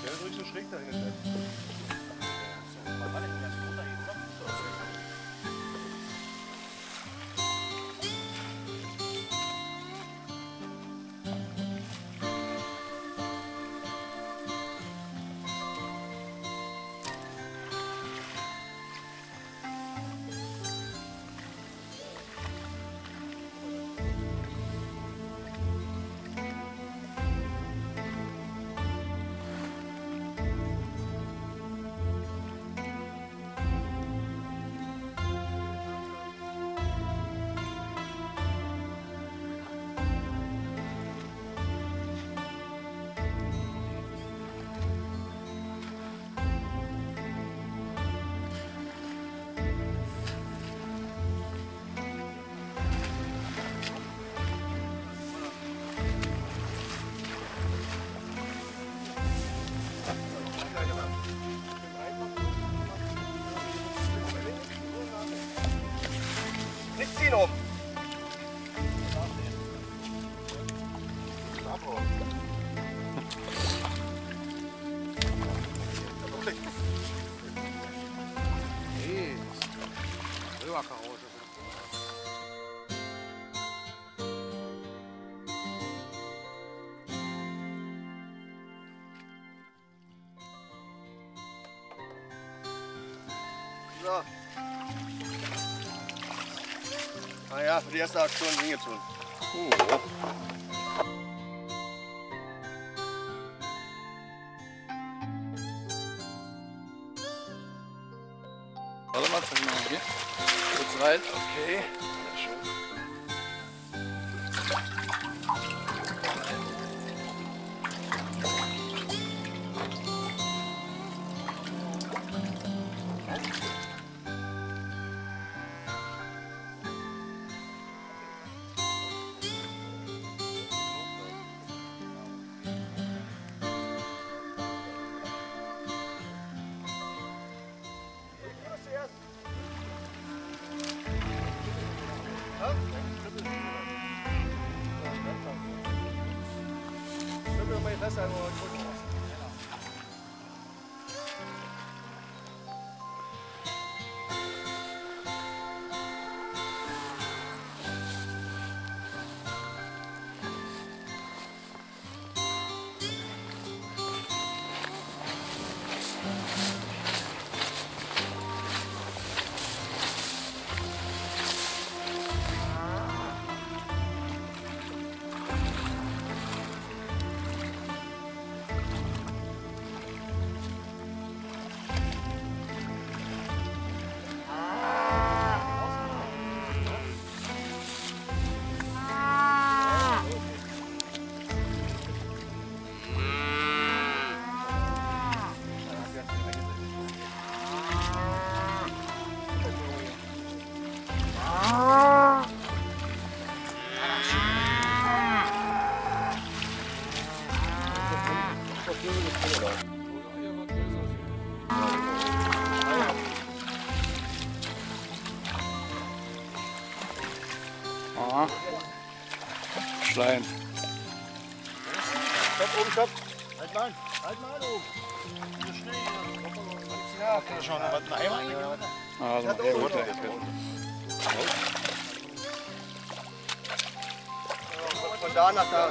Der ist ruhig so schräg da hingestellt. So. Na ja, für die erste Aktion hingezogen. Ja. Warte mal, zeig mal hier. Kurz rein. Okay. Sehr schön. Schleien. Stopp, oben, stopp. Halt mal oben. Diese Schnee hier. Ja, kann ich schon. Was ein Eimer eigentlich? Also, ja, doch, runter. Von da nach da.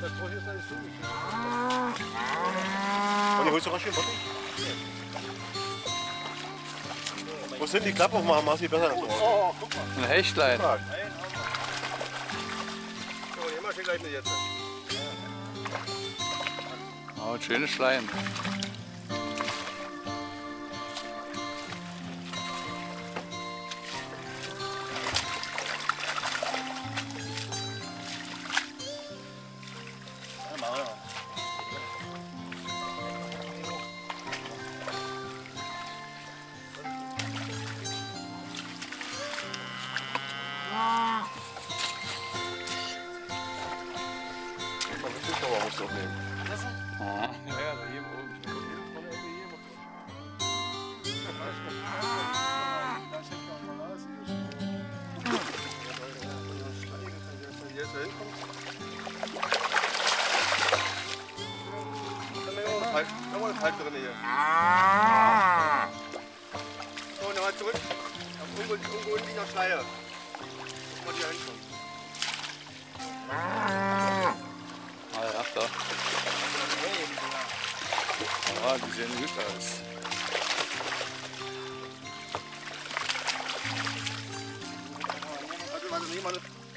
Das Brot hier ist alles zu. Und holst du rasch den Botten? Wo sind die Klappe aufmachen? Mach's nicht besser als drauf. Oh, guck mal. Ein Hechtlein. So, hier mach ich gleich mit jetzt. Oh, ein schönes Schleim. Jetzt hinkommt. Jawohl, halt drin hier. So, nochmal zurück. Irgendwo in dieser Schleie. Muss man hier hinkommen. Alter, da. Ah, die sehen gut aus. Warte, nehmen wir.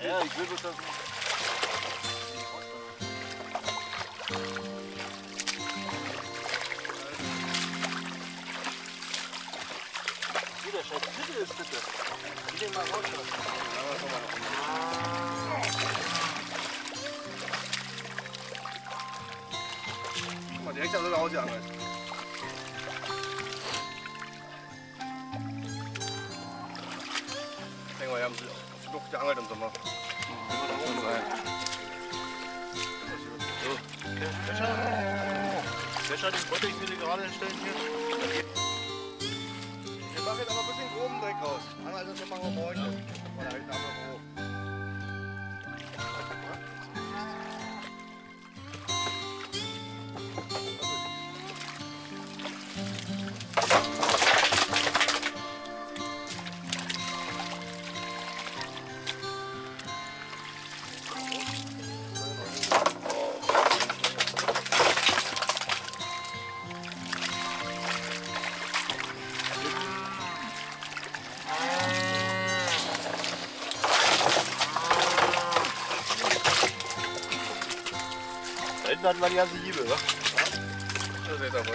Ja, ich will das lassen. Bitte. Gib den mal raus. Guck mal, direkt an der Hause angeln. Ich denke mal, wir haben auf Luft geangelt im Sommer. Wäscher, den wollte ich mir gerade hinstellen hier. Ich mache jetzt aber ein bisschen groben Dreck raus. Angel ist immer noch heute. Oder heute Abend noch hoch. Dann war die ganze Liebe, ne? Ja. Das ist aber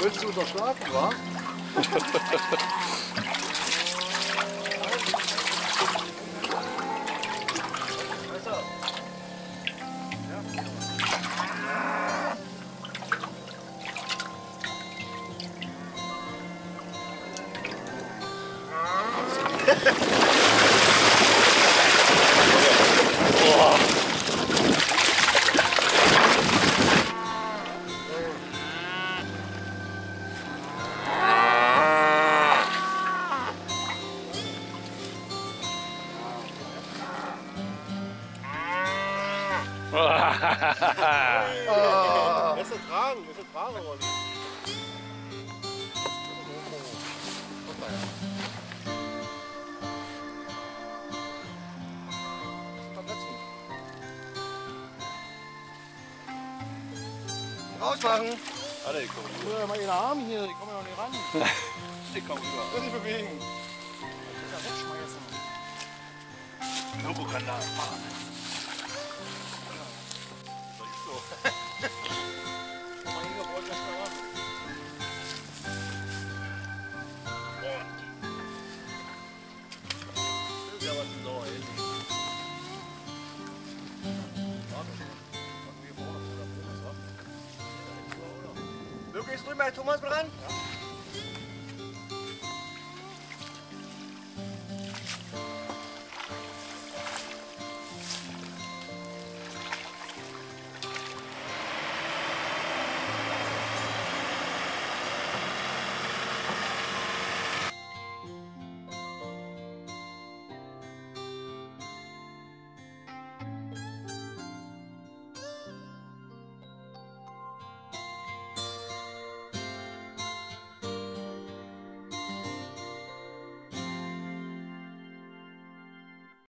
willst du unterschlafen, wa? Besser tragen, Rolli. Rausmachen! Alter, ich komm rüber. Ja, mal ihre Arme hier, die kommen ja noch nicht ran. Ich komm rüber. Lass dich bewegen. Ich will da kann da machen. Thomas, mal ran? Ja.